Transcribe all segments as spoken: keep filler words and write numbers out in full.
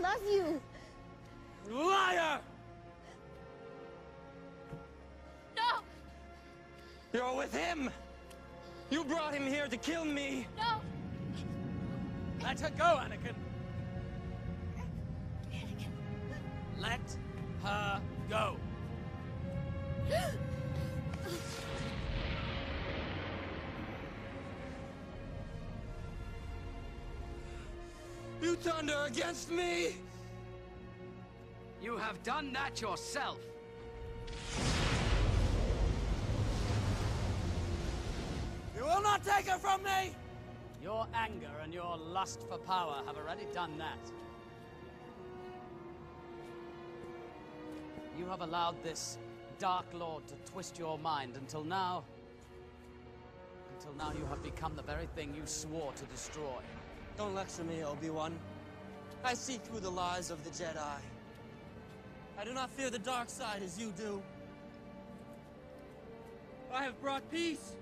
love you! Liar! No! You're with him! You brought him here to kill me! No! Let her go, Anakin! Anakin! Let her go! You turned her against me! You have done that yourself! You will not take her from me! Your anger and your lust for power have already done that. You have allowed this Dark Lord to twist your mind until now... Until now you have become the very thing you swore to destroy. Don't lecture me, Obi-Wan. I see through the lies of the Jedi. I do not fear the dark side as you do. I have brought peace,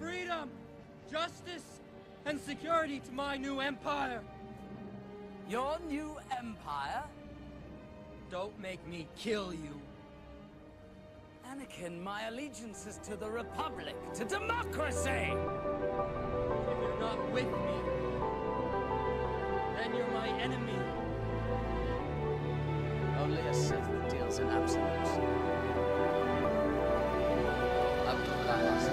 freedom, justice, and security to my new empire. Your new empire? Don't make me kill you. Anakin, my allegiance is to the Republic, to democracy! If you're not with me, then you're my enemy. Only a Sith deals in absolutes. Up to the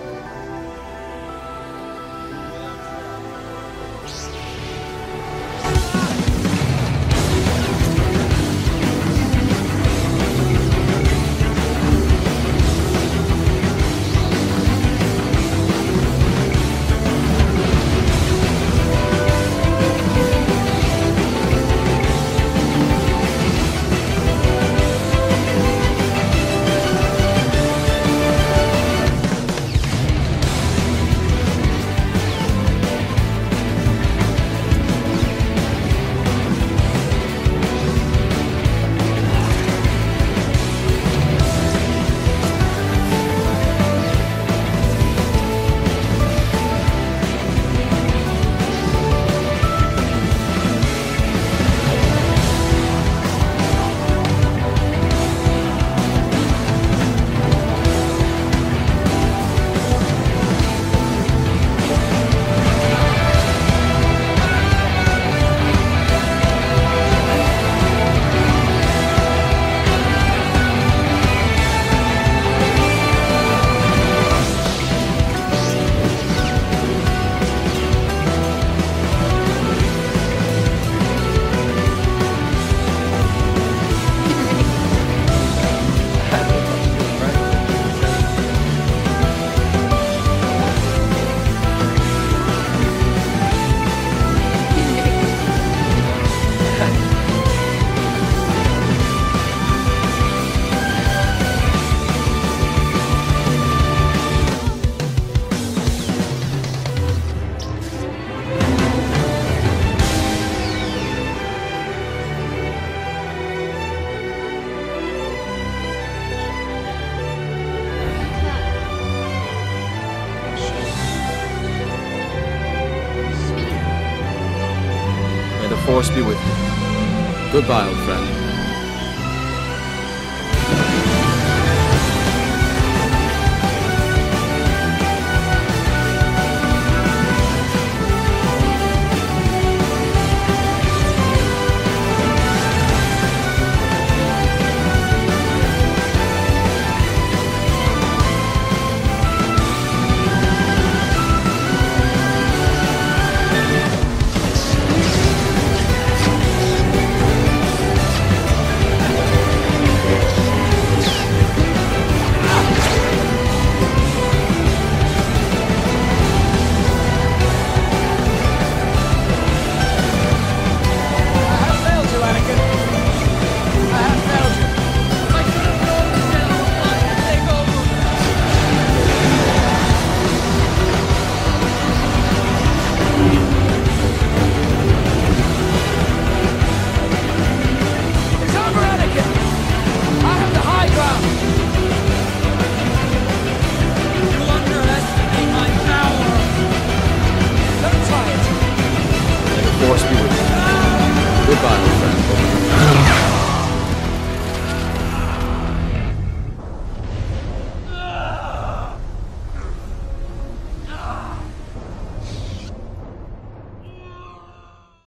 Force be with you. Goodbye, old friend.